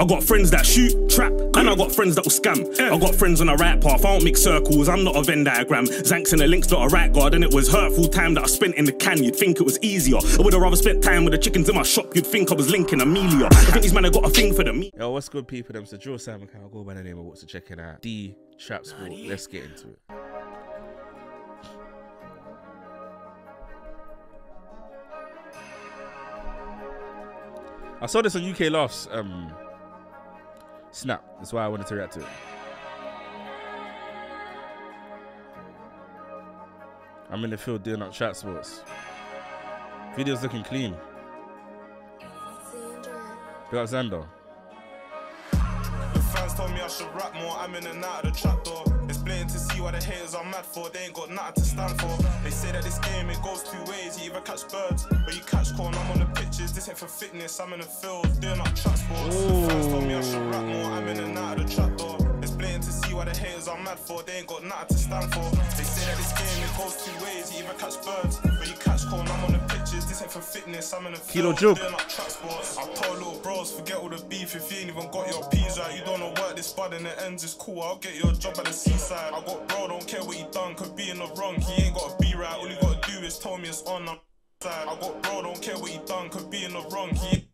I got friends that shoot, trap, and I got friends that will scam. I got friends on the right path, I don't mix circles, I'm not a Venn diagram. Zanks and the links, not a right guard, and it was hurtful time that I spent in the can. You'd think it was easier. I would've rather spent time with the chickens in my shop, you'd think I was linking Amelia. I think these men have got a thing for the meat. Yo, what's good, people? Them's the Drill Simon account. I go by the name of Walkz, checking out the Trap Sport. Let's get into it. I saw this on UK Laughs. Snap, that's why I wanted to react to it. I'm in the field doing up Trap Sports. Video's looking clean. Big up Xander. The fans told me I should rap more. I'm in and out of the trap door. It's blatant to see what the haters are mad for. They ain't got nothing to stand for. They say that this game, it goes 2 ways. You either catch birds or you catch corn. I'm on the pitches. This ain't for fitness. I'm in the field doing up Trap Sports. The fans told me I should rap more. I'm in and out of the trap door. It's blatant to see what the haters are mad for. They ain't got nothing to stand for. They say that this game, it goes 2 ways. You either catch birds or you catch corn. I'm on the pitches. This ain't for fitness. I'm in the field doing up Trap Sports. I told little bros, forget all the beef. If you ain't even got your peas right, you don't know what this bud in the ends is cool. I'll get your job at the seaside. I got bro, don't care what he done, could be in the wrong. He ain't gotta be right. All he gotta do is tell me it's on. I'm side. I got bro, don't care what he done, could be in the wrong. He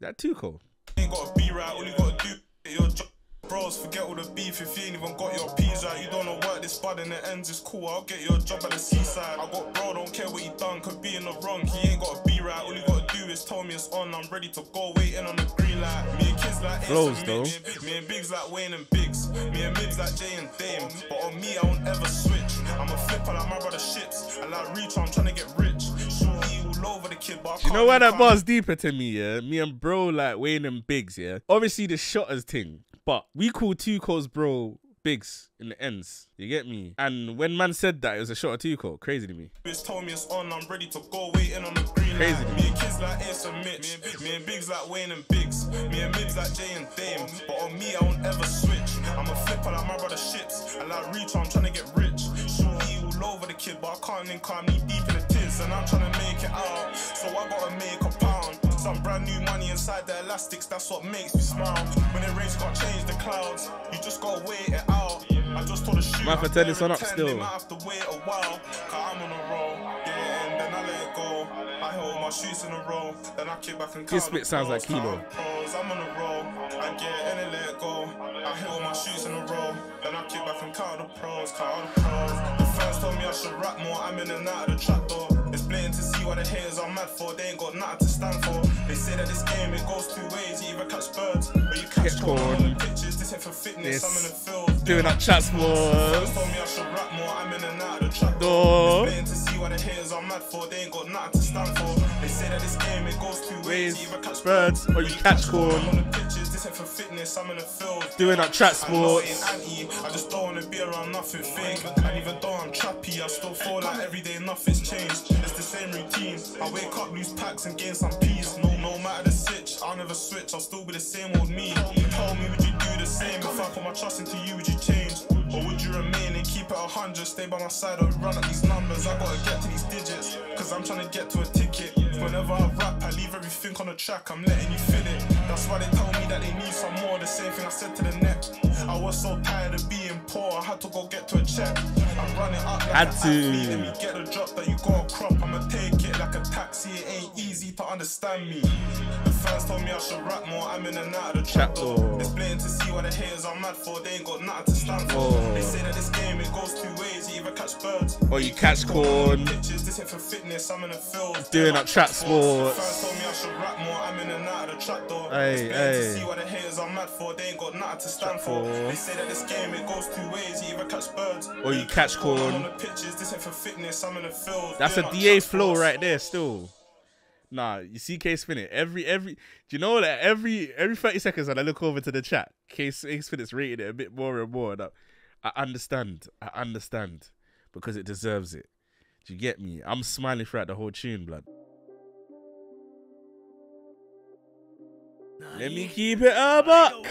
that too cool. He ain't gotta be right. All he gotta do is your job. Bros, forget all the beef. If you ain't even got your peas right, you don't know what this bud in the ends is cool. I'll get your job at the seaside. I got bro, don't care what he done, could be in the wrong. He ain't gotta be right. All he gotta is told me it's on. I'm ready to go, waiting on the green light. Me and kids like Ace, me and Biggs like Wayne and Biggs, me and Mibs like Jay and Dame. But on me, I won't ever switch. I'm a flipper like my brother Ships. I like reach, I'm trying to get rich. All over the kid, but you know why that bar's deeper to me, yeah? Me and bro like Wayne and Biggs, yeah? Obviously the shotters thing, but we call Tuco's bro Biggs in the ends, you get me? And when man said that, it was a shot of Tuco. Crazy to me. It's told me it's on. I'm ready to go, waiting on the green. Crazy to me. Me and kids like Ace and Mitch, me and Biggs like Wayne and Biggs, me and Mibs like Jay and Dame. But on me, I won't ever switch. I'm a flipper like my brother Ships. I like reach, I'm trying to get rich. Shorty all over the kid, but I can't link. I'm knee deep in the tiz, and I'm trying to make it out. So I gotta make a pound. Some brand new money inside the elastics, that's what makes me smile. When it rains, you gotta change the clouds. You just gotta wait it out. I just told a shoot, might have to turn this one up still. They might have to wait a while. Cause I'm on a roll. Yeah, and then I let it go. I hold my shoots in a row. Then I kick back and count. This bit sounds like Kilo. I'm on a roll. I get it and I let it go. I hold my shoots in a row. Then I kick back and count the pros. Count the pros. The fans told me I should rap more. I'm in and out of the trap door. It's blatant to see what the haters are mad for. They ain't got nothing to stand for. They say that this game, it goes 2 ways. You either catch birds or you catch corn. This ain't for fitness. I'm in the field doing up Trap Sports. Told me I should rap more. I'm in and out of the trap door. It's blatant to see what the haters are mad for. They ain't got nothing to stand for. They say that this game, it goes 2 ways. You either catch birds or you catch corn. I'm on the pitches. This ain't for fitness. I'm in the field doing up Trap Sports. I just don't wanna be around nothing fake. And even though I'm trappy, I still fall out every day. Nothing's changed. It's the same routine. I wake up, lose packs, and gain some peace. No matter the sitch, I'll never switch. I'll still be the same old me. Tell me, would you do the same? If I put my trust into you, would you change? Or would you remain and keep it 100? Stay by my side or run at these numbers. I gotta get to these digits, cause I'm trying to get to a ticket. Whenever I rap, I leave everything on the track. I'm letting you feel it. That's why they tell me that they need some more. The same thing I said to the next. I was so tired of being poor, I had to go get to a check. I'm running up like an athlete. Let me get a drop that you got a crop. I'ma take it like a taxi. It ain't easy to understand me. The fans told me I should rap more. I'm in and out of the trap door. It's blatant to see what the haters are mad for. They ain't got nothing to stand for. They say that this game, it goes 2 ways. You either catch birds or you catch corn. This ain't for fitness. I'm in the field doing up Trap Sports. The fans told me I should rap more. I'm in and out of the trap door. It's blatant to see what the haters are mad for. They ain't got nothing to stand for. They say that this game, it goes 2 ways. You either catch birds or you catch corn. On the pitches, this ain't for fitness. I'm in the field. That's a DA flow right there still. Nah, you see K spin it. Every do you know that every 30 seconds when I look over to the chat, K spin it's rated it a bit more and more. And I understand because it deserves it. Do you get me? I'm smiling throughout the whole tune, blood. Let me keep it a buck.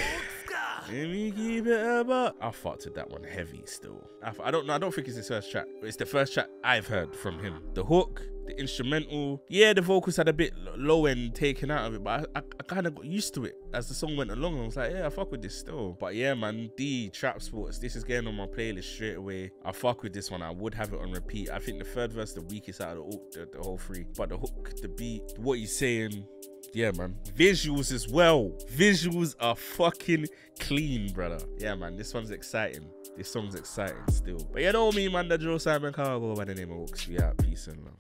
Let me keep it a buck. I fucked with that one heavy still. I don't know. I don't think it's his first track. It's the first track I've heard from him. The hook, the instrumental. Yeah, the vocals had a bit low end taken out of it, but I kind of got used to it as the song went along. I was like, yeah, I fuck with this still. But yeah, man, the Trap Sports, this is getting on my playlist straight away. I fuck with this one. I would have it on repeat. I think the third verse the weakest out of the whole three, but the hook, the beat, what he's saying. Yeah, man. Visuals as well. Visuals are fucking clean, brother. Yeah, man. This one's exciting. This song's exciting still. But you know me, man. The Joe Simon Cargo by the name of Walkz. We out. Peace and love.